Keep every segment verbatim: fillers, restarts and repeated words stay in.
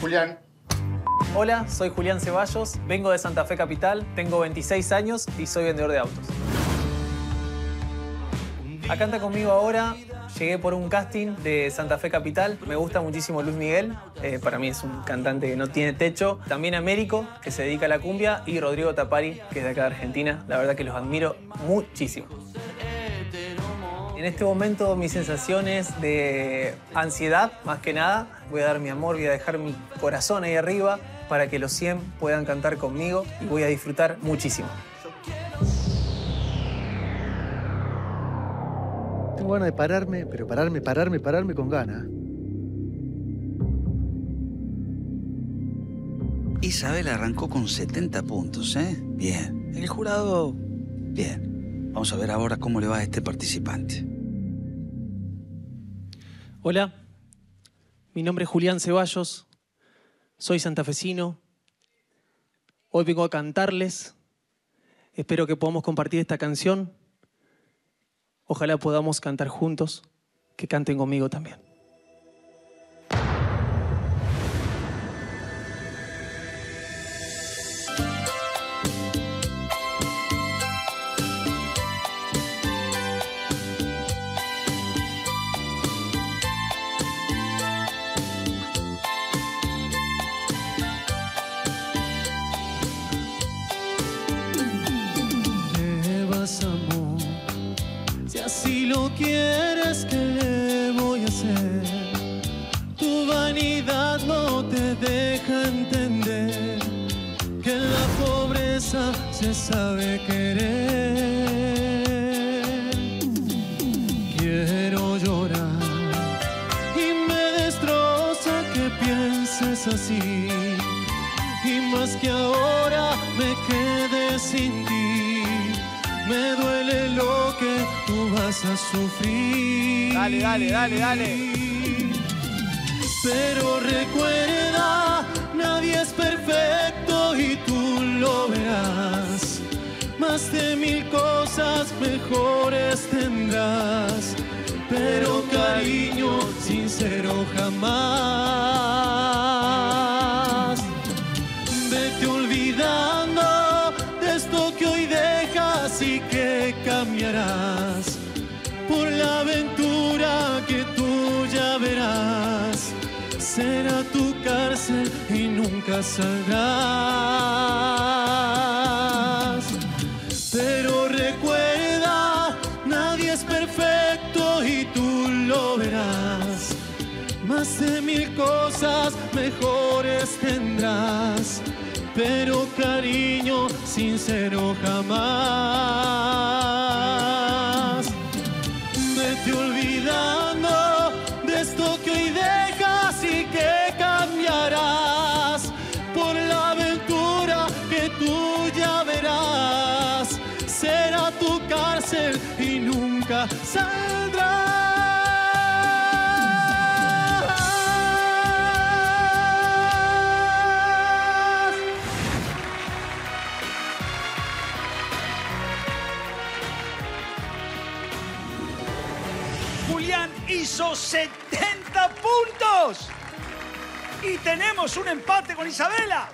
Julián. Hola, soy Julián Zeballos, vengo de Santa Fe Capital, tengo veintiséis años y soy vendedor de autos. A Canta Conmigo Ahora llegué por un casting de Santa Fe Capital. Me gusta muchísimo Luis Miguel, eh, para mí es un cantante que no tiene techo. También Américo, que se dedica a la cumbia, y Rodrigo Tapari, que es de acá de Argentina. La verdad que los admiro muchísimo. En este momento mis sensaciones de ansiedad, más que nada. Voy a dar mi amor, voy a dejar mi corazón ahí arriba para que los cien puedan cantar conmigo y voy a disfrutar muchísimo. Tengo ganas de pararme, pero pararme, pararme, pararme con ganas. Isabela arrancó con setenta puntos, ¿eh? Bien. El jurado, bien. Vamos a ver ahora cómo le va a este participante. Hola, mi nombre es Julián Zeballos, soy santafesino. Hoy vengo a cantarles. Espero que podamos compartir esta canción. Ojalá podamos cantar juntos, que canten conmigo también. Si lo quieres, ¿qué le voy a hacer? Tu vanidad no te deja entender que en la pobreza se sabe querer. Quiero llorar y me destroza que pienses así, y más que ahora me quede sin ti. Me duele lo que tú vas a sufrir. Dale, dale, dale, dale. Pero recuerda, nadie es perfecto y tú lo verás. Más de mil cosas mejores tendrás, pero cariño sincero jamás. Vete olvidando de esto que hoy de Así que cambiarás por la aventura que tú ya verás. Será tu cárcel y nunca saldrás. Pero recuerda, nadie es perfecto y tú lo verás. Más de mil cosas mejores tendrás, pero cariño sincero jamás. Vete olvidando de esto que hoy dejas y que cambiarás por la aventura que tú ya verás. Será tu cárcel y nunca saldrás. Julián hizo setenta puntos y tenemos un empate con Isabela.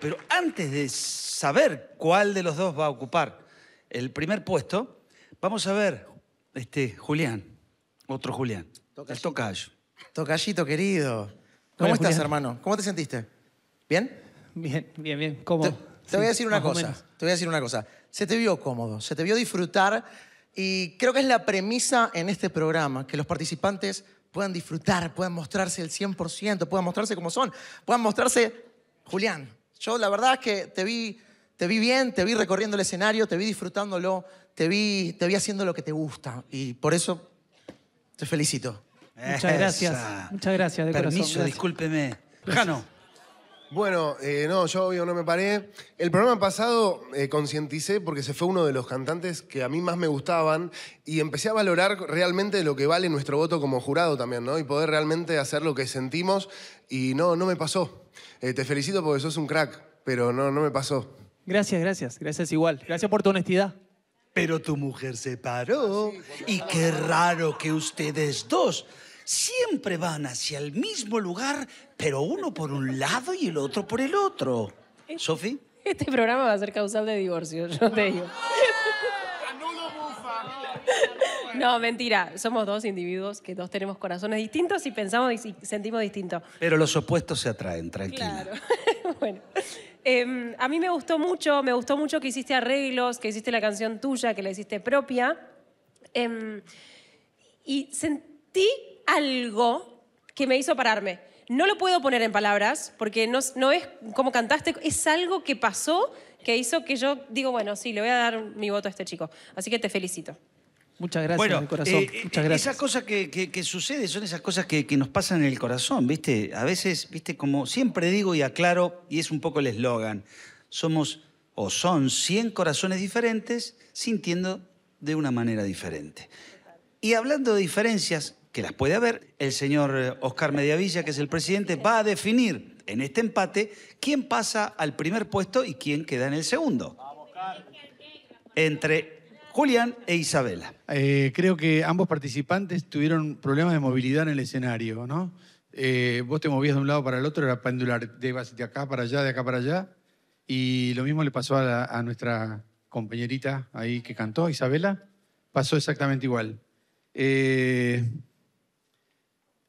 Pero antes de saber cuál de los dos va a ocupar el primer puesto, vamos a ver este Julián, otro Julián, el tocayo. Tocayito querido. ¿Cómo Hola, estás, Julián? hermano? ¿Cómo te sentiste? ¿Bien? Bien, bien, bien. Cómodo. Te, te sí, voy a decir una cosa. Te voy a decir una cosa. Se te vio cómodo, se te vio disfrutar. Y creo que es la premisa en este programa, que los participantes puedan disfrutar, puedan mostrarse el cien por ciento, puedan mostrarse como son, puedan mostrarse... Julián, yo la verdad es que te vi, te vi bien, te vi recorriendo el escenario, te vi disfrutándolo, te vi, te vi haciendo lo que te gusta. Y por eso te felicito. Muchas gracias. Esa. Muchas gracias, de Permiso, corazón. Gracias. Discúlpeme. Jano. Bueno, eh, no, yo obvio no me paré. El programa pasado eh, concienticé porque se fue uno de los cantantes que a mí más me gustaban y empecé a valorar realmente lo que vale nuestro voto como jurado también, ¿no? Y poder realmente hacer lo que sentimos y no, no me pasó. Eh, te felicito porque sos un crack, pero no, no me pasó. Gracias, gracias. Gracias igual. Gracias por tu honestidad. Pero tu mujer se paró y qué raro que ustedes dos siempre van hacia el mismo lugar, pero uno por un lado y el otro por el otro. ¿Sofi? Este programa va a ser causal de divorcio, yo te digo. No, mentira. Somos dos individuos que dos tenemos corazones distintos y pensamos y sentimos distinto. Pero los opuestos se atraen, tranquila. Claro. Bueno, eh, a mí me gustó mucho, me gustó mucho que hiciste arreglos, que hiciste la canción tuya, que la hiciste propia. Eh, y sentí algo que me hizo pararme. No lo puedo poner en palabras, porque no, no es como cantaste, es algo que pasó que hizo que yo digo, bueno, sí, le voy a dar mi voto a este chico. Así que te felicito. Muchas gracias, bueno, mi corazón. Eh, Muchas gracias. Esas cosas que, que, que suceden son esas cosas que, que nos pasan en el corazón, ¿viste? A veces, ¿viste? Como siempre digo y aclaro, y es un poco el eslogan, somos o son cien corazones diferentes sintiendo de una manera diferente. Y hablando de diferencias, que las puede haber, el señor Oscar Mediavilla, que es el presidente, va a definir en este empate quién pasa al primer puesto y quién queda en el segundo. Entre Julián e Isabela. Eh, creo que ambos participantes tuvieron problemas de movilidad en el escenario, ¿no? Eh, vos te movías de un lado para el otro, era pendular, de, de acá para allá, de acá para allá. Y lo mismo le pasó a, la, a nuestra compañerita ahí que cantó, Isabela. Pasó exactamente igual. Eh,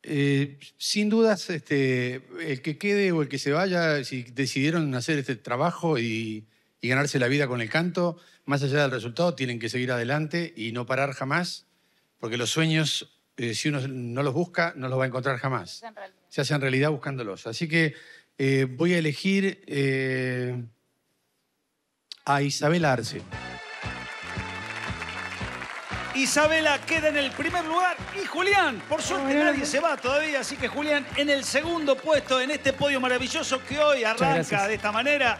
eh, sin dudas, este, el que quede o el que se vaya, si decidieron hacer este trabajo y... y ganarse la vida con el canto, más allá del resultado, tienen que seguir adelante y no parar jamás, porque los sueños, eh, si uno no los busca, no los va a encontrar jamás. Se hacen realidad, Se hacen realidad buscándolos. Así que eh, voy a elegir eh, a Isabela Arce. Isabela queda en el primer lugar y Julián, por suerte nadie se va todavía, así que Julián en el segundo puesto en este podio maravilloso que hoy arranca de esta manera.